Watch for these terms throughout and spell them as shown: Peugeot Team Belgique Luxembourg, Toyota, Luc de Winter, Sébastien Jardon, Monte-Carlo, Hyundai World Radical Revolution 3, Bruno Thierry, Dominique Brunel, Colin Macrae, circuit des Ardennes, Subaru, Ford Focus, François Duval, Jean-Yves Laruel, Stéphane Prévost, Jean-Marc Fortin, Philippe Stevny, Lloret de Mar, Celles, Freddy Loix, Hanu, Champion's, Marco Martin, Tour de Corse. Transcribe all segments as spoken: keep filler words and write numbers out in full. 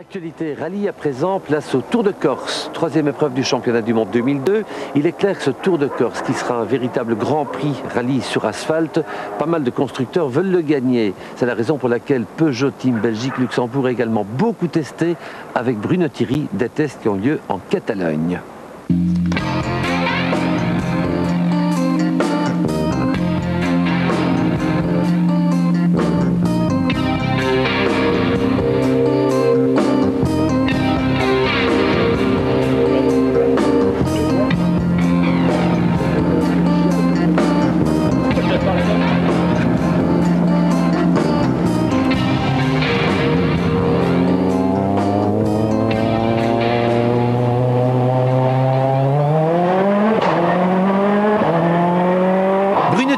Actualité rallye à présent, place au Tour de Corse, troisième épreuve du championnat du monde deux mille deux. Il est clair que ce Tour de Corse, qui sera un véritable grand prix rallye sur asphalte, pas mal de constructeurs veulent le gagner. C'est la raison pour laquelle Peugeot Team Belgique Luxembourg a également beaucoup testé avec Bruno Thierry des tests qui ont lieu en Catalogne.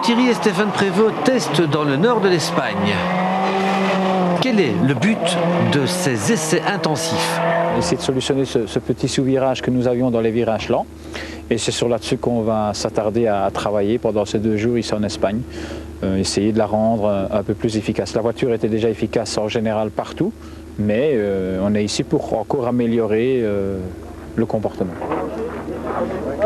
Thierry et Stéphane Prévost testent dans le nord de l'Espagne. Quel est le but de ces essais intensifs? Essayer de solutionner ce, ce petit sous-virage que nous avions dans les virages lents. Et c'est sur là-dessus qu'on va s'attarder à, à travailler pendant ces deux jours ici en Espagne. Euh, essayer de la rendre un peu plus efficace. La voiture était déjà efficace en général partout, mais euh, on est ici pour encore améliorer euh, le comportement.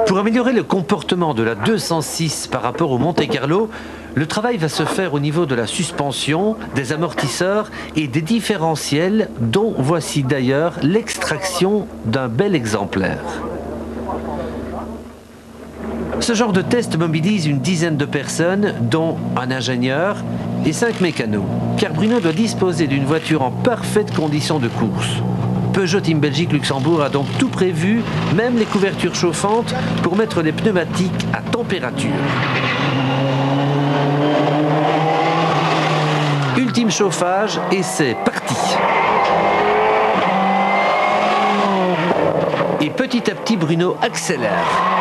Pour améliorer le comportement de la deux cent six par rapport au Monte-Carlo, le travail va se faire au niveau de la suspension, des amortisseurs et des différentiels, dont voici d'ailleurs l'extraction d'un bel exemplaire. Ce genre de test mobilise une dizaine de personnes, dont un ingénieur et cinq mécanos, car Bruno doit disposer d'une voiture en parfaite condition de course. Peugeot Team Belgique Luxembourg a donc tout prévu, même les couvertures chauffantes, pour mettre les pneumatiques à température. Ultime chauffage et c'est parti. Et petit à petit, Bruno accélère.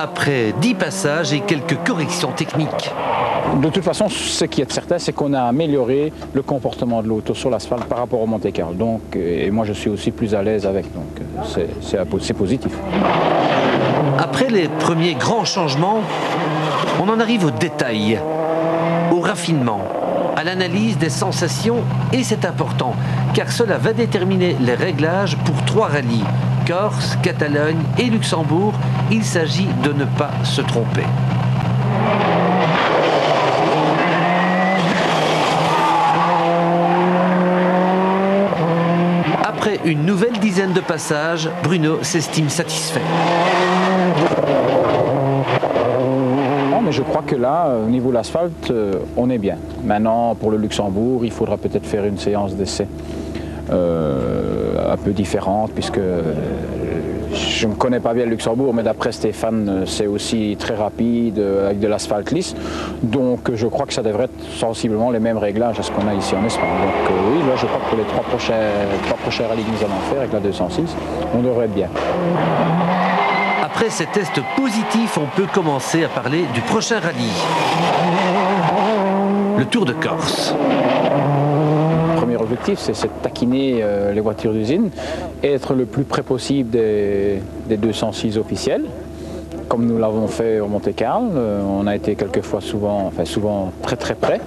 Après dix passages et quelques corrections techniques. De toute façon, ce qui est certain, c'est qu'on a amélioré le comportement de l'auto sur l'asphalte par rapport au Monte-Carlo. Donc, et moi, je suis aussi plus à l'aise avec, donc c'est positif. Après les premiers grands changements, on en arrive aux détails, au raffinement, à l'analyse des sensations, et c'est important, car cela va déterminer les réglages pour trois rallyes. Corse, Catalogne et Luxembourg, il s'agit de ne pas se tromper. Après une nouvelle dizaine de passages, Bruno s'estime satisfait. Je crois que là, au niveau de l'asphalte, on est bien. Maintenant, pour le Luxembourg, il faudra peut-être faire une séance d'essai. Euh, un peu différente, puisque je ne connais pas bien le Luxembourg, mais d'après Stéphane, c'est aussi très rapide, avec de l'asphalte lisse. Donc je crois que ça devrait être sensiblement les mêmes réglages à ce qu'on a ici en Espagne. Donc euh, oui, là je crois que pour les trois prochains, trois prochains rallyes que nous allons faire avec la deux cent six, on devrait être bien. Après ces tests positifs, on peut commencer à parler du prochain rallye. Le Tour de Corse. L'objectif, c'est de taquiner euh, les voitures d'usine, être le plus près possible des, des deux cent six officiels, comme nous l'avons fait au Monte-Carlo. Euh, on a été quelquefois souvent, enfin souvent très très près.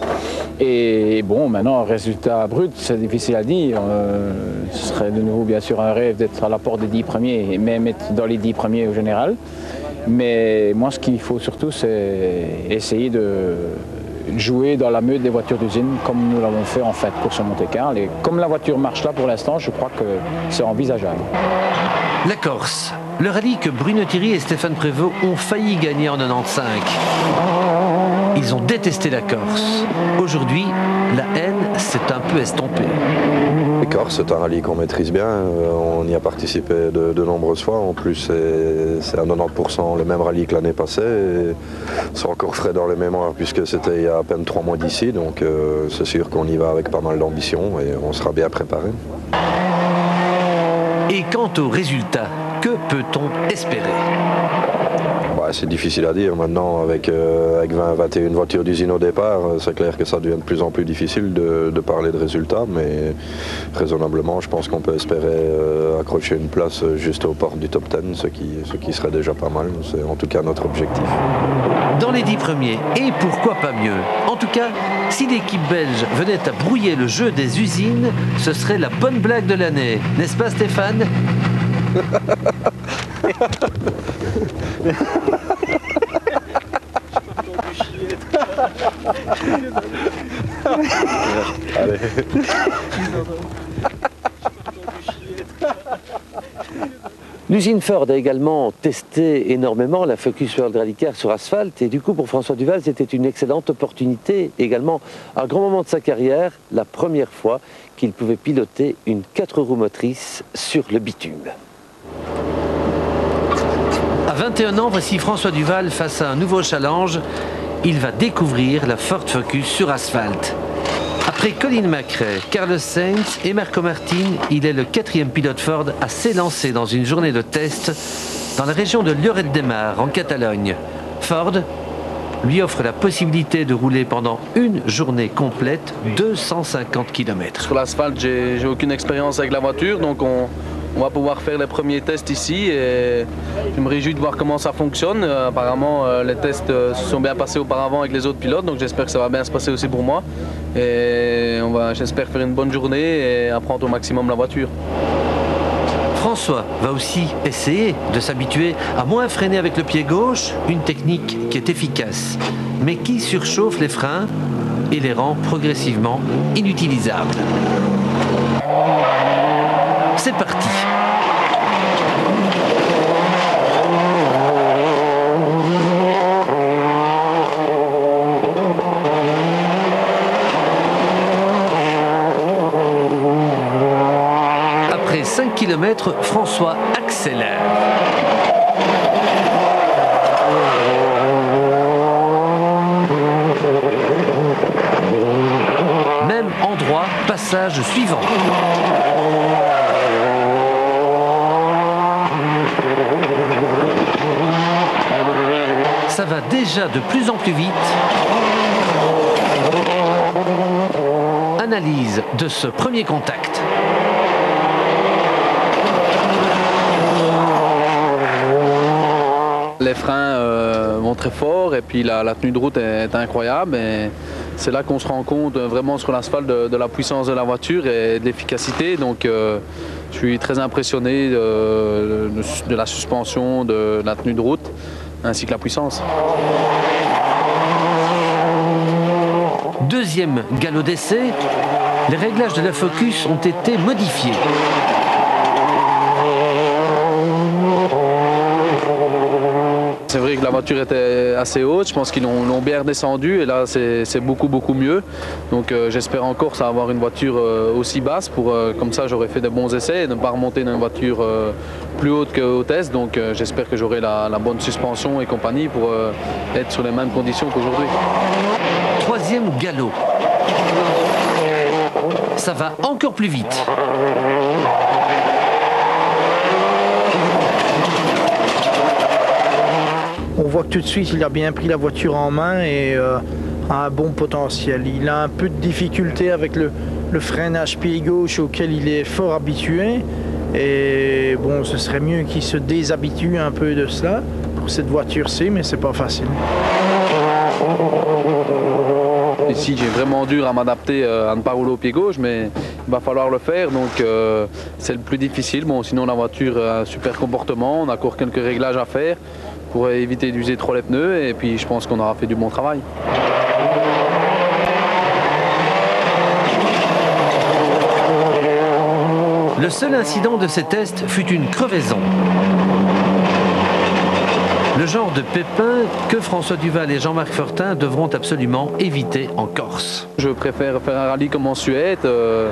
Et, et bon, maintenant, résultat brut, c'est difficile à dire. Euh, ce serait de nouveau bien sûr un rêve d'être à la porte des dix premiers, et même être dans les dix premiers au général. Mais moi, ce qu'il faut surtout, c'est essayer de jouer dans la meute des voitures d'usine comme nous l'avons fait en fait pour ce Monte-Carlo, et comme la voiture marche là pour l'instant, je crois que c'est envisageable. La Corse, le rallye que Bruno Thierry et Stéphane Prévost ont failli gagner en quatre-vingt-quinze. Ils ont détesté la Corse. Aujourd'hui, la haine s'est un peu estompée. La Corse, c'est un rallye qu'on maîtrise bien. On y a participé de, de nombreuses fois. En plus, c'est à quatre-vingt-dix pour cent le même rallye que l'année passée. C'est encore frais dans les mémoires puisque c'était il y a à peine trois mois d'ici. Donc euh, c'est sûr qu'on y va avec pas mal d'ambition et on sera bien préparé. Et quant aux résultats, que peut-on espérer ? C'est difficile à dire maintenant, avec, euh, avec vingt à vingt et une voitures d'usine au départ, c'est clair que ça devient de plus en plus difficile de, de parler de résultats, mais raisonnablement je pense qu'on peut espérer euh, accrocher une place juste aux portes du top dix, ce qui, ce qui serait déjà pas mal, c'est en tout cas notre objectif. Dans les dix premiers, et pourquoi pas mieux? En tout cas, si l'équipe belge venait à brouiller le jeu des usines, ce serait la bonne blague de l'année, n'est-ce pas Stéphane? Allez. L'usine Ford a également testé énormément la Focus World Radical sur asphalte et du coup pour François Duval c'était une excellente opportunité, également un grand moment de sa carrière, la première fois qu'il pouvait piloter une quatre roues motrices sur le bitume. À vingt et un ans, voici François Duval face à un nouveau challenge. Il va découvrir la Ford Focus sur asphalte. Après Colin Macrae, Carlos Sainz et Marco Martin, il est le quatrième pilote Ford à s'élancer dans une journée de test dans la région de Lloret de Mar, en Catalogne. Ford lui offre la possibilité de rouler pendant une journée complète, deux cent cinquante kilomètres. Sur l'asphalte, j'ai aucune expérience avec la voiture, donc on... on va pouvoir faire les premiers tests ici et je me réjouis de voir comment ça fonctionne. Apparemment, les tests se sont bien passés auparavant avec les autres pilotes, donc j'espère que ça va bien se passer aussi pour moi. Et on va, j'espère, faire une bonne journée et apprendre au maximum la voiture. François va aussi essayer de s'habituer à moins freiner avec le pied gauche, une technique qui est efficace, mais qui surchauffe les freins et les rend progressivement inutilisables. C'est parti. Après cinq kilomètres, François accélère. Même endroit, passage suivant. Ça va déjà de plus en plus vite. Analyse de ce premier contact. Les freins euh, vont très fort et puis la, la tenue de route est, est incroyable. Et c'est là qu'on se rend compte vraiment sur l'asphalte de, de la puissance de la voiture et de l'efficacité. Donc euh, je suis très impressionné de, de, de la suspension, de, de la tenue de route, ainsi que la puissance. Deuxième galop d'essai, les réglages de la Focus ont été modifiés. C'est vrai que la voiture était assez haute, je pense qu'ils l'ont bien redescendue et là c'est beaucoup beaucoup mieux. Donc euh, j'espère encore ça avoir une voiture euh, aussi basse, pour, euh, comme ça j'aurai fait de bons essais et ne pas remonter dans une voiture euh, plus haute qu'au test. Donc euh, j'espère que j'aurai la, la bonne suspension et compagnie pour euh, être sur les mêmes conditions qu'aujourd'hui. Troisième galop. Ça va encore plus vite. On voit que tout de suite, il a bien pris la voiture en main et euh, a un bon potentiel. Il a un peu de difficulté avec le, le freinage pied gauche auquel il est fort habitué. Et bon, ce serait mieux qu'il se déshabitue un peu de cela. Pour cette voiture-ci, mais c'est pas facile. Ici, j'ai vraiment dur à m'adapter à ne pas rouler au pied gauche, mais il va falloir le faire, donc euh, c'est le plus difficile. Bon, sinon, la voiture a un super comportement, on a encore quelques réglages à faire pour éviter d'user trop les pneus, et puis je pense qu'on aura fait du bon travail. Le seul incident de ces tests fut une crevaison. Le genre de pépin que François Duval et Jean-Marc Fortin devront absolument éviter en Corse. Je préfère faire un rallye comme en Suède, euh,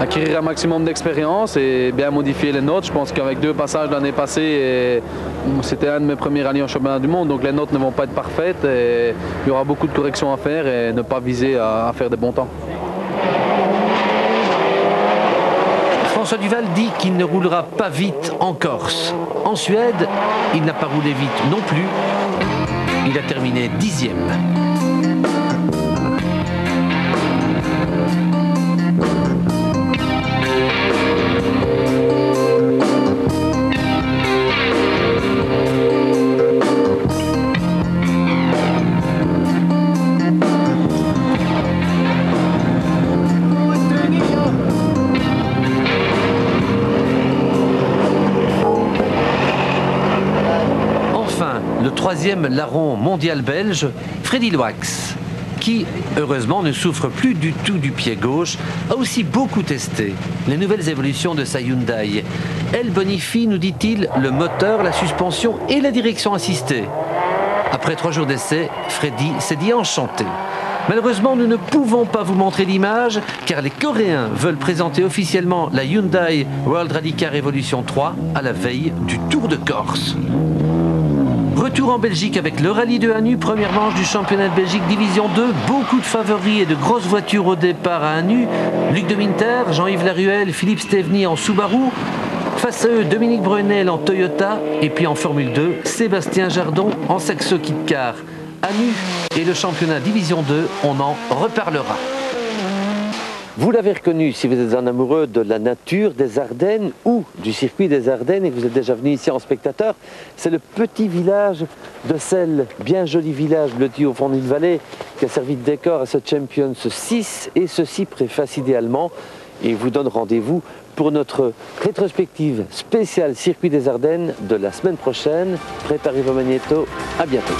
acquérir un maximum d'expérience et bien modifier les notes. Je pense qu'avec deux passages l'année passée, c'était un de mes premiers rallyes en championnat du monde, donc les notes ne vont pas être parfaites et il y aura beaucoup de corrections à faire et ne pas viser à, à faire des bons temps. François Duval dit qu'il ne roulera pas vite en Corse. En Suède, il n'a pas roulé vite non plus Il a terminé dixième. Troisième larron mondial belge, Freddy Loix, qui, heureusement, ne souffre plus du tout du pied gauche, a aussi beaucoup testé les nouvelles évolutions de sa Hyundai. Elle bonifie, nous dit-il, le moteur, la suspension et la direction assistée. Après trois jours d'essai, Freddy s'est dit enchanté. Malheureusement, nous ne pouvons pas vous montrer l'image, car les Coréens veulent présenter officiellement la Hyundai World Radical Revolution trois à la veille du Tour de Corse. Retour en Belgique avec le rallye de Hanu, première manche du championnat de Belgique division deux. Beaucoup de favoris et de grosses voitures au départ à Hanu. Luc de Winter, Jean-Yves Laruel, Philippe Stevny en Subaru. Face à eux, Dominique Brunel en Toyota. Et puis en Formule deux, Sébastien Jardon en Saxo Kit Car. Hanu et le championnat division deux, on en reparlera. Vous l'avez reconnu, si vous êtes un amoureux de la nature des Ardennes ou du circuit des Ardennes et que vous êtes déjà venu ici en spectateur, c'est le petit village de Celles, bien joli village blotti au fond d'une vallée qui a servi de décor à ce Champions six et ceci préface idéalement et vous donne rendez-vous pour notre rétrospective spéciale circuit des Ardennes de la semaine prochaine. Préparez vos magnétos, à bientôt.